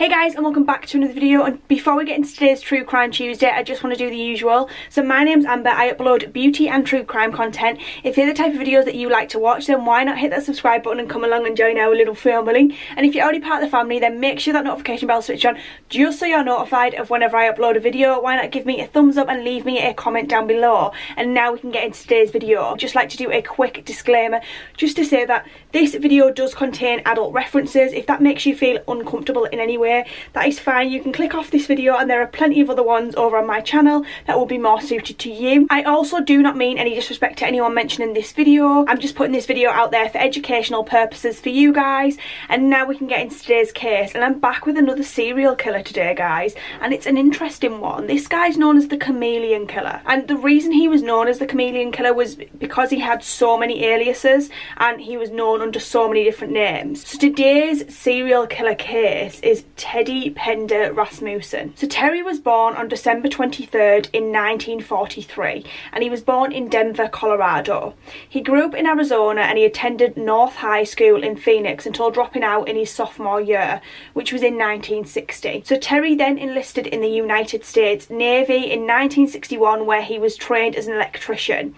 Hey guys, and welcome back to another video. And before we get into today's True Crime Tuesday, I just want to do the usual. So my name's Amber, I upload beauty and true crime content. If they're the type of videos that you like to watch, then why not hit that subscribe button and come along and join our little family. And if you're already part of the family, then make sure that notification bell switched on just so you're notified of whenever I upload a video. Why not give me a thumbs up and leave me a comment down below. And now we can get into today's video. I'd just like to do a quick disclaimer just to say that this video does contain adult references. If that makes you feel uncomfortable in any way, that is fine. You can click off this video and there are plenty of other ones over on my channel that will be more suited to you. I also do not mean any disrespect to anyone mentioned in this video. I'm just putting this video out there for educational purposes for you guys. And now we can get into today's case. And I'm back with another serial killer today, guys, and it's an interesting one. This guy's known as the Chameleon Killer, and the reason he was known as the Chameleon Killer was because he had so many aliases and he was known under so many different names. So today's serial killer case is Terry Peder Rasmussen. So Terry was born on December 23rd in 1943, and he was born in Denver, Colorado. He grew up in Arizona and he attended North High School in Phoenix until dropping out in his sophomore year, which was in 1960. So Terry then enlisted in the United States Navy in 1961, where he was trained as an electrician.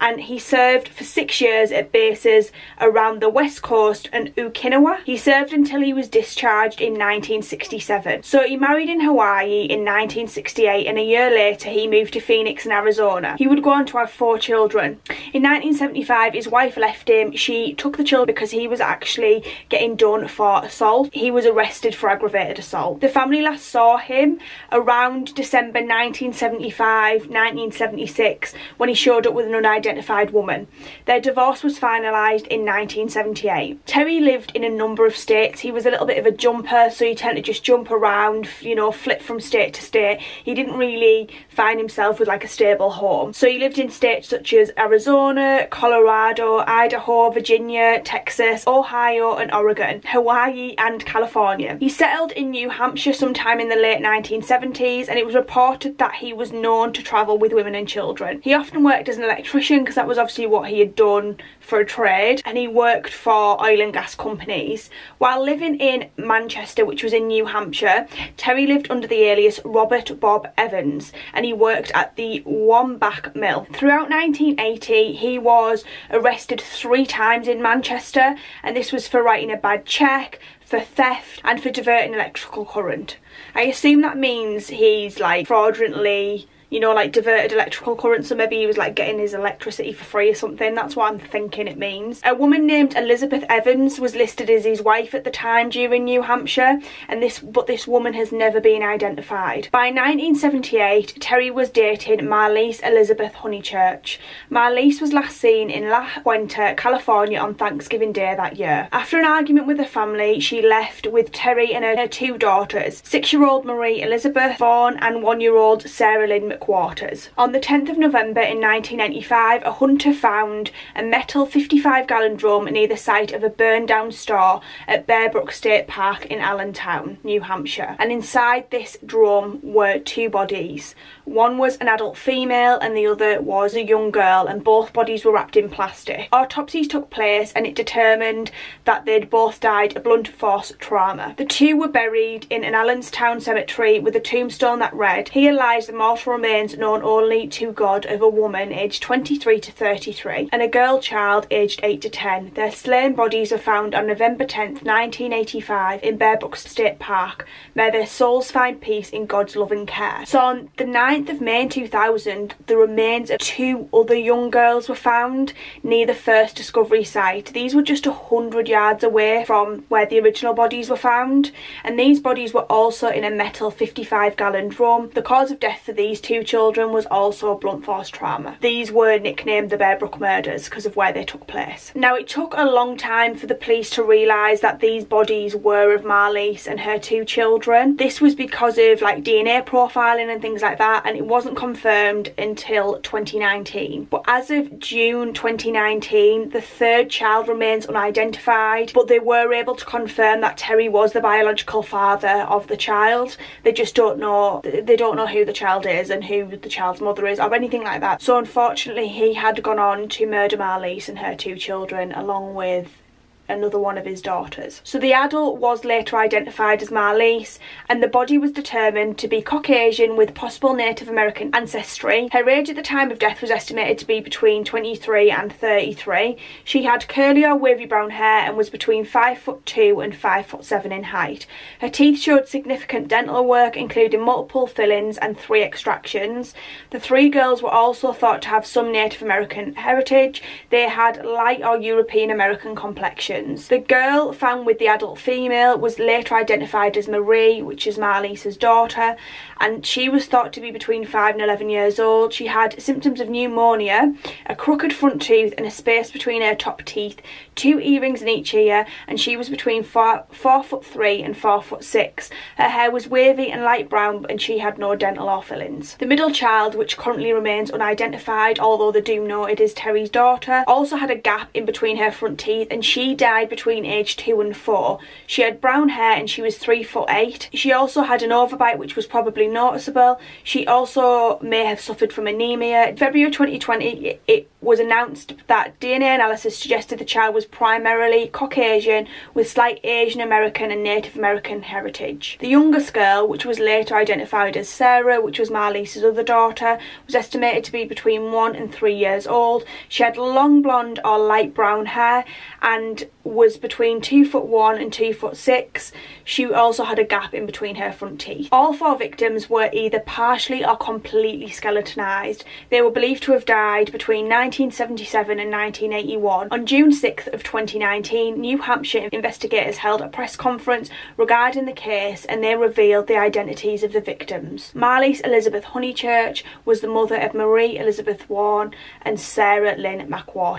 And he served for 6 years at bases around the West Coast and Okinawa. He served until he was discharged in 1967. So he married in Hawaii in 1968, and a year later he moved to Phoenix in Arizona. He would go on to have 4 children. In 1975, his wife left him. She took the children because he was actually getting done for assault. He was arrested for aggravated assault. The family last saw him around December 1975, 1976, when he showed up with an unidentified woman. Their divorce was finalised in 1978. Terry lived in a number of states. He was a little bit of a jumper, so he tended to just jump around, you know, flip from state to state. He didn't really find himself with like a stable home. So he lived in states such as Arizona, Colorado, Idaho, Virginia, Texas, Ohio and Oregon, Hawaii and California. He settled in New Hampshire sometime in the late 1970s, and it was reported that he was known to travel with women and children. He often worked as an electrician, because that was obviously what he had done for a trade, and he worked for oil and gas companies. While living in Manchester, which was in New Hampshire, Terry lived under the alias Robert Bob Evans, and he worked at the Wambach Mill. Throughout 1980, he was arrested 3 times in Manchester, and this was for writing a bad cheque, for theft and for diverting electrical current. I assume that means he's like fraudulently, you know, like diverted electrical current, so maybe he was like getting his electricity for free or something. That's what I'm thinking it means. A woman named Elizabeth Evans was listed as his wife at the time during New Hampshire, and this woman has never been identified. By 1978, Terry was dating Marlyse Elizabeth Honeychurch. Marlyse was last seen in La Puente, California on Thanksgiving Day that year. After an argument with her family, she left with Terry and her 2 daughters, 6-year-old Marie Elizabeth Vaughan and 1-year-old Sarah Lynn McQuinn. On the 10th of November in 1985, a hunter found a metal 55-gallon drum near the site of a burned-down store at Bear Brook State Park in Allentown, New Hampshire. And inside this drum were 2 bodies. One was an adult female and the other was a young girl, and both bodies were wrapped in plastic. Autopsies took place and it determined that they'd both died of blunt force trauma. The 2 were buried in an Allenstown cemetery with a tombstone that read, "Here lies the mortal remains known only to God of a woman aged 23 to 33 and a girl child aged 8 to 10. Their slain bodies are found on November 10th, 1985 in Bear Brook State Park. May their souls find peace in God's loving care." So on the 9th of May 2000, the remains of 2 other young girls were found near the first discovery site. These were just 100 yards away from where the original bodies were found, and these bodies were also in a metal 55-gallon drum. The cause of death for these 2 children was also blunt force trauma. These were nicknamed the Bear Brook murders because of where they took place. Now, it took a long time for the police to realise that these bodies were of Marlyse and her 2 children. This was because of like DNA profiling and things like that, and it wasn't confirmed until 2019. But as of June 2019, the 3rd child remains unidentified, but they were able to confirm that Terry was the biological father of the child. They just don't know, they don't know who the child is and who the child's mother is or anything like that. So unfortunately, he had gone on to murder Marlyse and her 2 children along with another one of his daughters. So the adult was later identified as Marlyse, and the body was determined to be Caucasian with possible Native American ancestry. Her age at the time of death was estimated to be between 23 and 33. She had curly or wavy brown hair and was between 5'2" and 5'7" in height. Her teeth showed significant dental work, including multiple fillings and 3 extractions. The 3 girls were also thought to have some Native American heritage. They had light or European American complexion. The girl found with the adult female was later identified as Marie, which is Marlyse's daughter, and she was thought to be between 5 and 11 years old. She had symptoms of pneumonia, a crooked front tooth and a space between her top teeth, 2 earrings in each ear, and she was between 4'3" and 4'6". Her hair was wavy and light brown, and she had no dental or fillings. The middle child, which currently remains unidentified, although they do know it is Terry's daughter, also had a gap in between her front teeth, and she died between age 2 and 4. She had brown hair and she was 3'8". She also had an overbite, which was probably noticeable. She also may have suffered from anemia. In February 2020, it was announced that DNA analysis suggested the child was primarily Caucasian with slight Asian American and Native American heritage. The youngest girl, which was later identified as Sarah, which was Marlyse's other daughter, was estimated to be between 1 and 3 years old. She had long blonde or light brown hair and was between 2'1" and 2'6". She also had a gap in between her front teeth. All 4 victims were either partially or completely skeletonized. They were believed to have died between 1977 and 1981. On June 6th of 2019, New Hampshire investigators held a press conference regarding the case, and they revealed the identities of the victims. Marlyse Elizabeth Honeychurch was the mother of Marie Elizabeth Vaughan and Sarah Lynn McQuinn.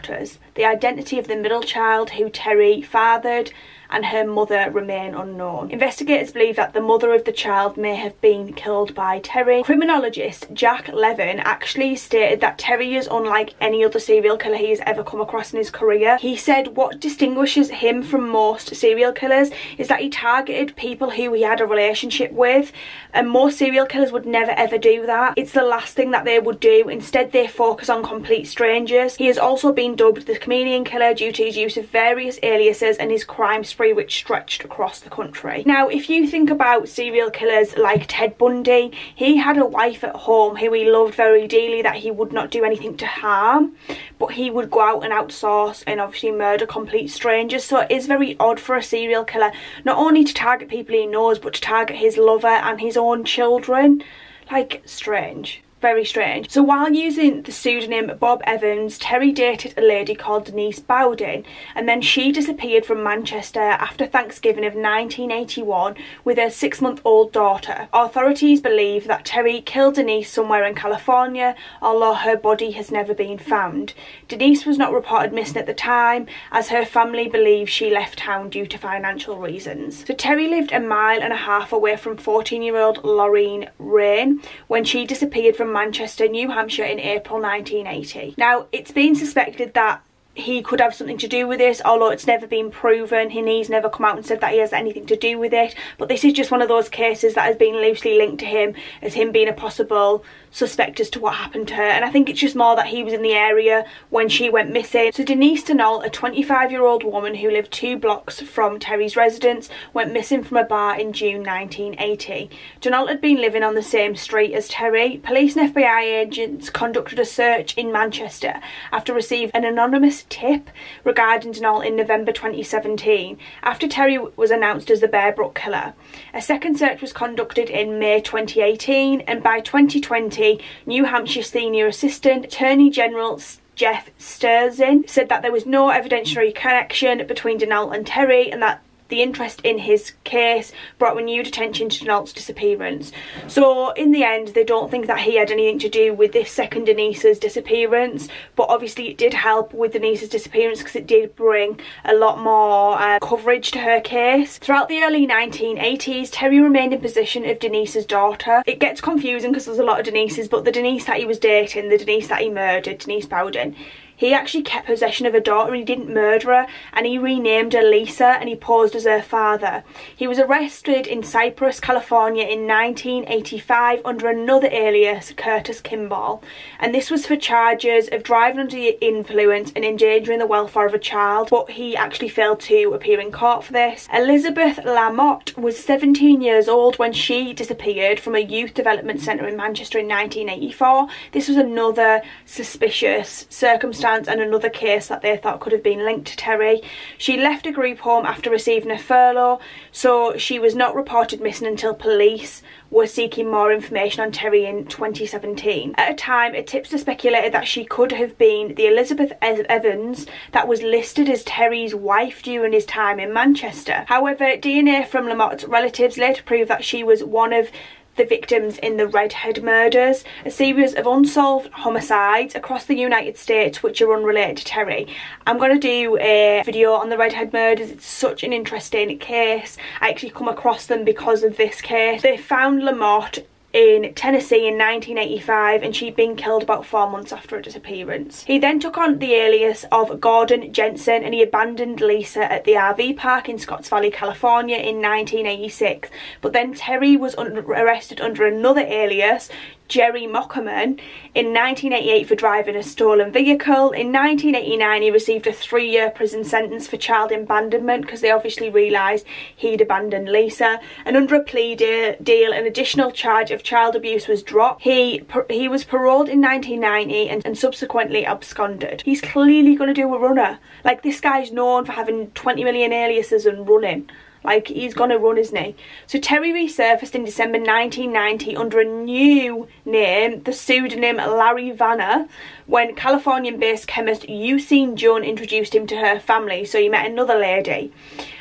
The identity of the middle child, who Terry fathered, and her mother remain unknown. Investigators believe that the mother of the child may have been killed by Terry. Criminologist Jack Levin actually stated that Terry is unlike any other serial killer he has ever come across in his career. He said what distinguishes him from most serial killers is that he targeted people who he had a relationship with, and most serial killers would never ever do that. It's the last thing that they would do. Instead, they focus on complete strangers. He has also been dubbed the chameleon killer due to his use of various aliases and his crime spree, which stretched across the country. Now, if you think about serial killers like Ted Bundy, he had a wife at home who he loved very dearly, that he would not do anything to harm, but he would go out and outsource and obviously murder complete strangers. So it is very odd for a serial killer not only to target people he knows, but to target his lover and his own children. Like, strange. Very strange. So while using the pseudonym Bob Evans, Terry dated a lady called Denise Beaudin, and then she disappeared from Manchester after Thanksgiving of 1981 with her 6-month-old daughter. Authorities believe that Terry killed Denise somewhere in California, although her body has never been found. Denise was not reported missing at the time, as her family believed she left town due to financial reasons. So Terry lived a mile and a half away from 14-year-old Laureen Rain when she disappeared from Manchester, New Hampshire in April 1980. Now, it's been suspected that he could have something to do with this, although it's never been proven. He's never come out and said that he has anything to do with it, but this is just one of those cases that has been loosely linked to him as him being a possible suspect as to what happened to her. And I think it's just more that he was in the area when she went missing. So Denise Denault, a 25-year-old woman who lived 2 blocks from Terry's residence, went missing from a bar in June 1980. Denault had been living on the same street as Terry. Police and FBI agents conducted a search in Manchester after receiving an anonymous tip regarding Denault in November 2017, after Terry was announced as the Bear Brook killer. A second search was conducted in May 2018, and by 2020, New Hampshire Senior Assistant Attorney General Jeff Sturzen said that there was no evidentiary connection between Denault and Terry, and that the interest in his case brought renewed attention to Denault's disappearance. So in the end, they don't think that he had anything to do with this second Denise's disappearance, but obviously it did help with Denise's disappearance because it did bring a lot more coverage to her case. Throughout the early 1980s, Terry remained in possession of Denise's daughter. It gets confusing because there's a lot of Denise's, but the Denise that he was dating, the Denise that he murdered, Denise Beaudin, he actually kept possession of her daughter and he didn't murder her, and he renamed her Lisa and he posed as her father. He was arrested in Cypress, California in 1985 under another alias, Curtis Kimball, and this was for charges of driving under the influence and endangering the welfare of a child, but he actually failed to appear in court for this. Elizabeth Lamotte was 17 years old when she disappeared from a youth development centre in Manchester in 1984. This was another suspicious circumstance and another case that they thought could have been linked to Terry. She left a group home after receiving a furlough, so she was not reported missing until police were seeking more information on Terry in 2017. At a time, it tipster speculated that she could have been the Elizabeth Evans that was listed as Terry's wife during his time in Manchester. However, DNA from Lamotte's relatives later proved that she was one of the victims in the Redhead murders, a series of unsolved homicides across the United States which are unrelated to Terry. I'm going to do a video on the Redhead murders. It's such an interesting case. I actually come across them because of this case. They found Lamotte in Tennessee in 1985 and she'd been killed about 4 months after her disappearance. He then took on the alias of Gordon Jensen and he abandoned Lisa at the RV park in Scotts Valley, California in 1986, but then Terry was arrested under another alias, Jerry Mockerman, in 1988 for driving a stolen vehicle. In 1989 he received a 3-year prison sentence for child abandonment because they obviously realised he'd abandoned Lisa, and under a plea deal an additional charge of child abuse was dropped. He was paroled in 1990 and subsequently absconded. He's clearly going to do a runner. Like, this guy's known for having 20 million aliases and running. Like, he's gonna run, isn't he? So Terry resurfaced in December 1990 under a new name, the pseudonym Larry Vanner, when Californian-based chemist Eunsoon Jun introduced him to her family. So he met another lady,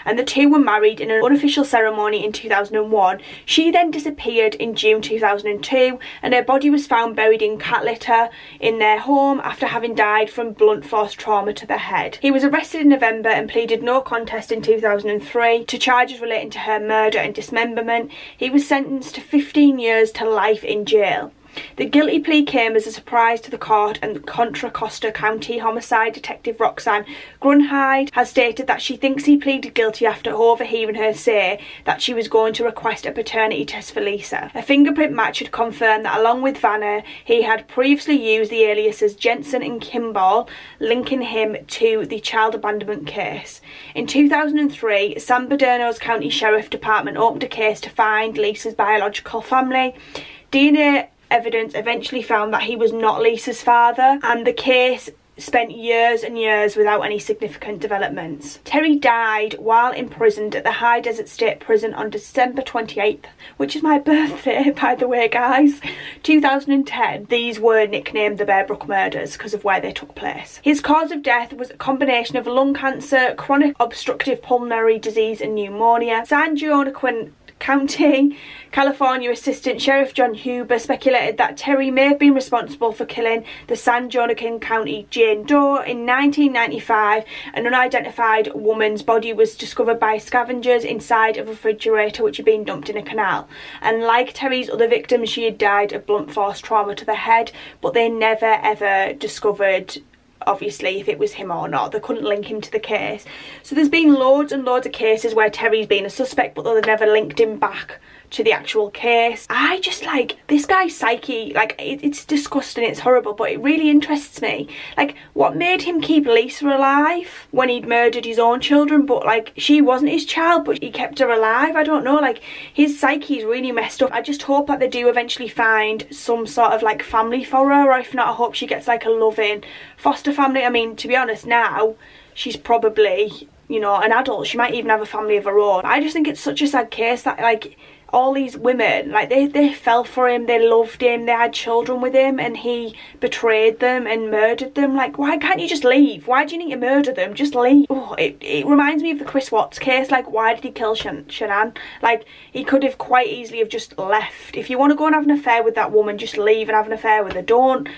and the two were married in an unofficial ceremony in 2001. She then disappeared in June 2002 and her body was found buried in cat litter in their home after having died from blunt force trauma to the head. He was arrested in November and pleaded no contest in 2003 to charges relating to her murder and dismemberment. He was sentenced to 15 years to life in jail. The guilty plea came as a surprise to the court, and Contra Costa County homicide detective Roxanne Grunheide has stated that she thinks he pleaded guilty after overhearing her say that she was going to request a paternity test for Lisa. A fingerprint match had confirmed that along with Vanner, he had previously used the aliases Jensen and Kimball, linking him to the child abandonment case. In 2003, San Bernardino County Sheriff's Department opened a case to find Lisa's biological family. DNA evidence eventually found that he was not Lisa's father, and the case spent years and years without any significant developments. Terry died while imprisoned at the High Desert State Prison on December 28th, which is my birthday, by the way, guys, 2010. These were nicknamed the Bear Brook murders because of where they took place. His cause of death was a combination of lung cancer, chronic obstructive pulmonary disease and pneumonia. San Joaquin County, California Assistant Sheriff John Huber speculated that Terry may have been responsible for killing the San Joaquin County Jane Doe in 1995. An unidentified woman's body was discovered by scavengers inside a refrigerator which had been dumped in a canal. And like Terry's other victims, she had died of blunt force trauma to the head, but they never ever discovered, obviously, if it was him or not. They couldn't link him to the case. So there's been loads and loads of cases where Terry's been a suspect, but they've never linked him back to the actual case. I just, like, this guy's psyche, like, it's disgusting, it's horrible, but it really interests me. Like, what made him keep Lisa alive when he'd murdered his own children, but, like, she wasn't his child, but he kept her alive? I don't know, like, his psyche's really messed up. I just hope that they do eventually find some sort of, like, family for her, or if not, I hope she gets, like, a loving foster family. I mean, to be honest, now she's probably, you know, an adult. She might even have a family of her own. I just think it's such a sad case that, like, all these women, like, they fell for him, they loved him, they had children with him, and he betrayed them and murdered them. Like, why can't you just leave? Why do you need to murder them? Just leave. Oh, it reminds me of the Chris Watts case. Like, why did he kill Shanann? Like, he could have quite easily have just left. If you want to go and have an affair with that woman, just leave and have an affair with her. Don't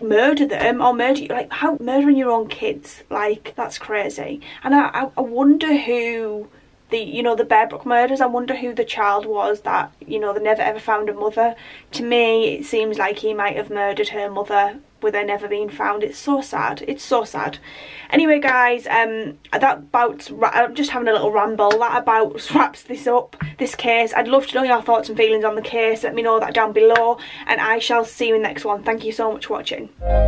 murder them or murder, like, how murdering your own kids, like, that's crazy. And I wonder who the Bear Brook murders. I wonder who the child was that, they never ever found a mother. To me, it seems like he might have murdered her mother with her never being found. It's so sad. It's so sad. Anyway, guys, I'm just having a little ramble. That about wraps this up, this case. I'd love to know your thoughts and feelings on the case. Let me know that down below, and I shall see you in the next one. Thank you so much for watching.